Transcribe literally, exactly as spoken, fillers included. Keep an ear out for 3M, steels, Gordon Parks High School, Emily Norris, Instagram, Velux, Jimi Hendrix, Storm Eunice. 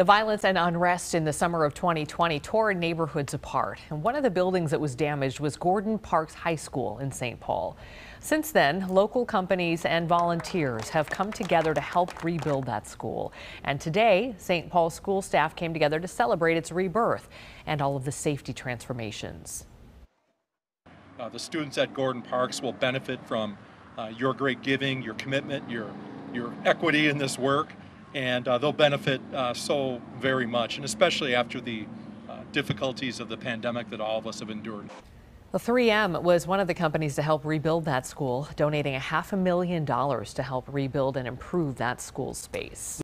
The violence and unrest in the summer of twenty twenty tore neighborhoods apart, and one of the buildings that was damaged was Gordon Parks High School in Saint Paul. Since then, local companies and volunteers have come together to help rebuild that school. And today, Saint Paul school staff came together to celebrate its rebirth and all of the safety transformations. Uh, the students at Gordon Parks will benefit from uh, your great giving, your commitment, your, your equity in this work. And uh, they'll benefit uh, so very much, and especially after the uh, difficulties of the pandemic that all of us have endured. Well, three M was one of the companies to help rebuild that school, donating a half a million dollars to help rebuild and improve that school's space.